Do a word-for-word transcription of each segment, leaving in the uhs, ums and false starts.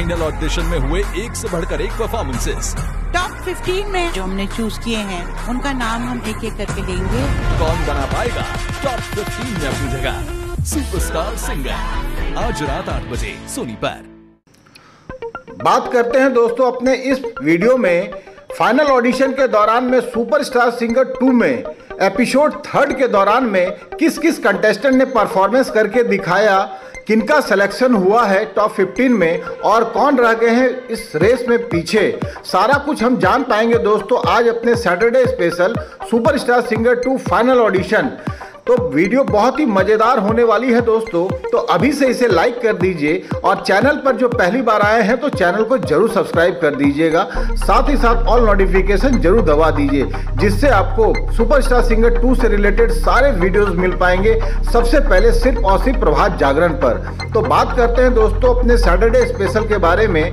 Final audition में हुए एक से बढ़कर एक परफॉर्मेंसेस। टॉप पंद्रह में जो हमने चूज किए हैं उनका नाम हम एक एक करके देंगे। कौन बना पाएगा टॉप पंद्रह में अपनी जगह? सुपरस्टार सिंगर, आज रात आठ बजे सोनी पर। बात करते हैं दोस्तों अपने इस वीडियो में फाइनल ऑडिशन के दौरान में सुपरस्टार सिंगर टू में एपिसोड थर्ड के दौरान में किस किस कंटेस्टेंट ने परफॉर्मेंस करके दिखाया, किनका सिलेक्शन हुआ है टॉप पंद्रह में और कौन रह गए हैं इस रेस में पीछे, सारा कुछ हम जान पाएंगे दोस्तों आज अपने Saturday special superstar singer two final audition. तो वीडियो बहुत ही मज़ेदार होने वाली है दोस्तों, तो अभी से इसे लाइक कर दीजिए और चैनल पर जो पहली बार आए हैं तो चैनल को जरूर सब्सक्राइब कर दीजिएगा, साथ ही साथ ऑल नोटिफिकेशन जरूर दबा दीजिए जिससे आपको सुपरस्टार सिंगर टू से रिलेटेड सारे वीडियोस मिल पाएंगे सबसे पहले सिर्फ और सिर्फ प्रभात जागरण पर। तो बात करते हैं दोस्तों अपने सैटरडे स्पेशल के बारे में।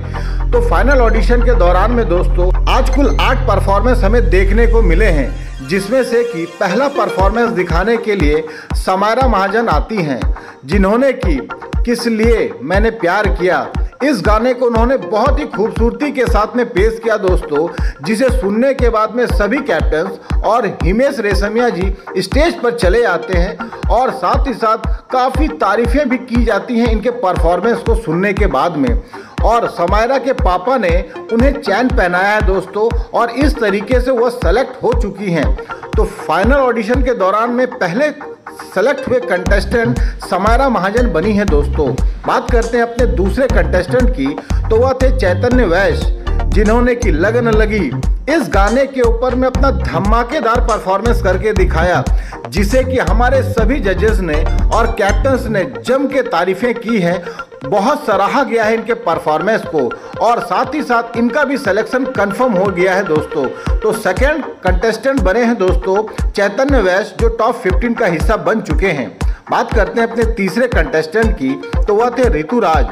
तो फाइनल ऑडिशन के दौरान में दोस्तों आज कुल आठ परफॉर्मेंस हमें देखने को मिले हैं, जिसमें से कि पहला परफॉर्मेंस दिखाने के लिए समायरा महाजन आती हैं, जिन्होंने कि किस लिए मैंने प्यार किया इस गाने को उन्होंने बहुत ही खूबसूरती के साथ में पेश किया दोस्तों, जिसे सुनने के बाद में सभी कैप्टन्स और हिमेश रेशमिया जी स्टेज पर चले आते हैं और साथ ही साथ काफ़ी तारीफ़ें भी की जाती हैं इनके परफॉर्मेंस को सुनने के बाद में, और समायरा के पापा ने उन्हें चैन पहनाया है दोस्तों और इस तरीके से वह सेलेक्ट हो चुकी हैं। तो फाइनल ऑडिशन के दौरान में पहले सेलेक्ट हुए कंटेस्टेंट समायरा महाजन बनी है दोस्तों। बात करते हैं अपने दूसरे कंटेस्टेंट की, तो वह थे चैतन्य वैश्य, जिन्होंने की लगन लगी इस गाने के ऊपर में अपना धमाकेदार परफॉर्मेंस करके दिखाया, जिसे कि हमारे सभी जजेस ने और कैप्टन्स ने जम के तारीफें की हैं, बहुत सराहा गया है इनके परफॉर्मेंस को और साथ ही साथ इनका भी सिलेक्शन कंफर्म हो गया है दोस्तों। तो सेकंड कंटेस्टेंट बने हैं दोस्तों चैतन्य वैश्य, जो टॉप पंद्रह का हिस्सा बन चुके हैं। बात करते हैं अपने तीसरे कंटेस्टेंट की, तो वह थे ऋतुराज,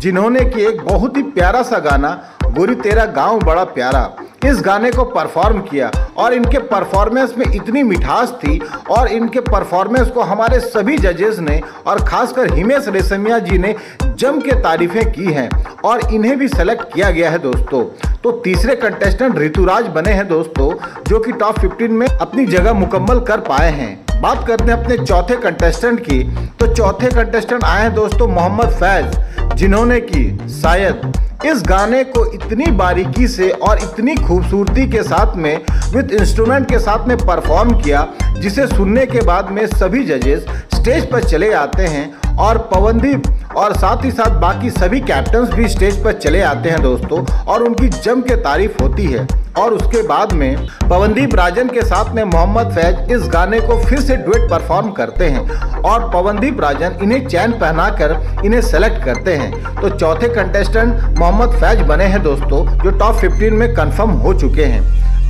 जिन्होंने कि एक बहुत ही प्यारा सा गाना गोरी तेरा गांव बड़ा प्यारा इस गाने को परफॉर्म किया और इनके परफॉर्मेंस में इतनी मिठास थी और इनके परफॉर्मेंस को हमारे सभी जजेस ने और खासकर हिमेश रेशमिया जी ने जम के तारीफें की हैं और इन्हें भी सेलेक्ट किया गया है दोस्तों। तो तीसरे कंटेस्टेंट ऋतुराज बने हैं दोस्तों, जो कि टॉप पंद्रह में अपनी जगह मुकम्मल कर पाए हैं। बात करते हैं अपने चौथे कंटेस्टेंट की, तो चौथे कंटेस्टेंट आए हैं दोस्तों मोहम्मद फैज, जिन्होंने कि शायद इस गाने को इतनी बारीकी से और इतनी खूबसूरती के साथ में विद इंस्ट्रूमेंट के साथ में परफॉर्म किया, जिसे सुनने के बाद में सभी जजेस स्टेज पर चले आते हैं और पवनदीप और साथ ही साथ बाकी सभी कैप्टन्स भी स्टेज पर चले आते हैं दोस्तों और उनकी जम के तारीफ होती है। और उसके बाद में पवनदीप राजन के साथ में मोहम्मद फैज इस गाने को फिर से डुएट परफॉर्म करते हैं और पवनदीप राजन इन्हें चैन पहनाकर इन्हें सेलेक्ट करते हैं। तो चौथे कंटेस्टेंट मोहम्मद फैज बने हैं दोस्तों, जो टॉप पंद्रह में कंफर्म हो चुके हैं।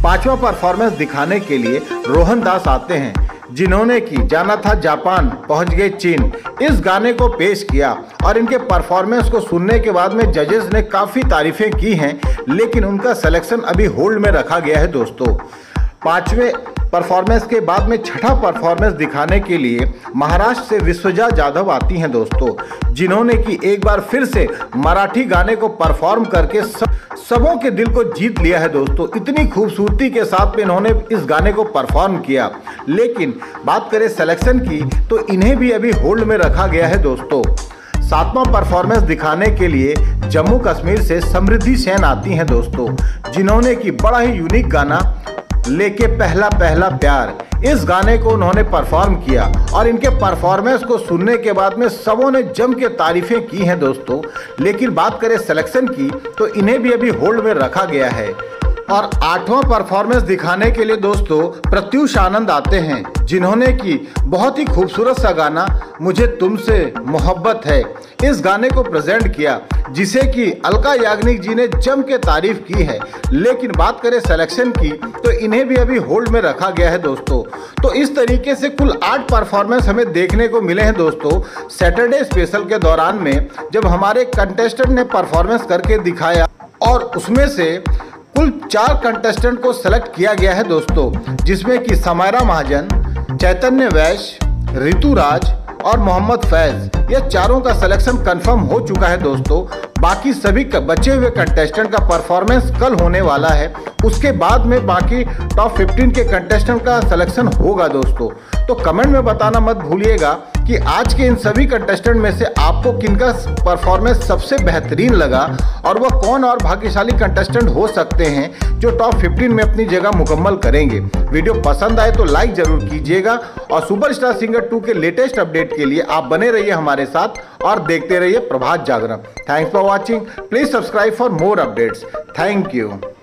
पांचवा परफॉर्मेंस दिखाने के लिए रोहन दास आते हैं, जिन्होंने कि जाना था जापान पहुंच गए चीन इस गाने को पेश किया और इनके परफॉर्मेंस को सुनने के बाद में जजेस ने काफ़ी तारीफें की हैं, लेकिन उनका सिलेक्शन अभी होल्ड में रखा गया है दोस्तों। पाँचवें परफॉर्मेंस के बाद में छठा परफॉर्मेंस दिखाने के लिए महाराष्ट्र से विश्वजा जाधव आती हैं दोस्तों, जिन्होंने कि एक बार फिर से मराठी गाने को परफॉर्म करके सब सबों के दिल को जीत लिया है दोस्तों। इतनी खूबसूरती के साथ में इन्होंने इस गाने को परफॉर्म किया, लेकिन बात करें सिलेक्शन की तो इन्हें भी अभी होल्ड में रखा गया है दोस्तों। सातवां परफॉर्मेंस दिखाने के लिए जम्मू कश्मीर से समृद्धि सेन आती हैं दोस्तों, जिन्होंने कि बड़ा ही यूनिक गाना लेके पहला पहला प्यार इस गाने को उन्होंने परफॉर्म किया और इनके परफॉर्मेंस को सुनने के बाद में सबों ने जम के तारीफें की हैं दोस्तों, लेकिन बात करें सिलेक्शन की तो इन्हें भी अभी होल्ड में रखा गया है। और आठवां परफॉर्मेंस दिखाने के लिए दोस्तों प्रत्यूष आनंद आते हैं, जिन्होंने कि बहुत ही खूबसूरत सा गाना मुझे तुमसे मोहब्बत है इस गाने को प्रेजेंट किया, जिसे कि अलका याग्निक जी ने जम के तारीफ की है, लेकिन बात करें सिलेक्शन की तो इन्हें भी अभी होल्ड में रखा गया है दोस्तों। तो इस तरीके से कुल आठ परफॉर्मेंस हमें देखने को मिले हैं दोस्तों सैटरडे स्पेशल के दौरान में, जब हमारे कंटेस्टेंट ने परफॉर्मेंस करके दिखाया और उसमें से कुल चार कंटेस्टेंट को सेलेक्ट किया गया है दोस्तों, जिसमें कि समायरा महाजन, चैतन्य वैश्य, ऋतुराज और मोहम्मद फैज, यह चारों का सिलेक्शन कंफर्म हो चुका है दोस्तों। बाकी सभी बचे हुए कंटेस्टेंट का परफॉर्मेंस कल होने वाला है, उसके बाद में बाकी टॉप पंद्रह के कंटेस्टेंट का सिलेक्शन होगा दोस्तों। तो कमेंट में बताना मत भूलिएगा कि आज के इन सभी कंटेस्टेंट में से आपको किनका परफॉर्मेंस सबसे बेहतरीन लगा और वह कौन और भाग्यशाली कंटेस्टेंट हो सकते हैं जो टॉप पंद्रह में अपनी जगह मुकम्मल करेंगे। वीडियो पसंद आए तो लाइक जरूर कीजिएगा और सुपरस्टार सिंगर टू के लेटेस्ट अपडेट के लिए आप बने रहिए हमारे साथ और देखते रहिए Prabhat Jagran. Thanks for watching, please subscribe for more updates. Thank you.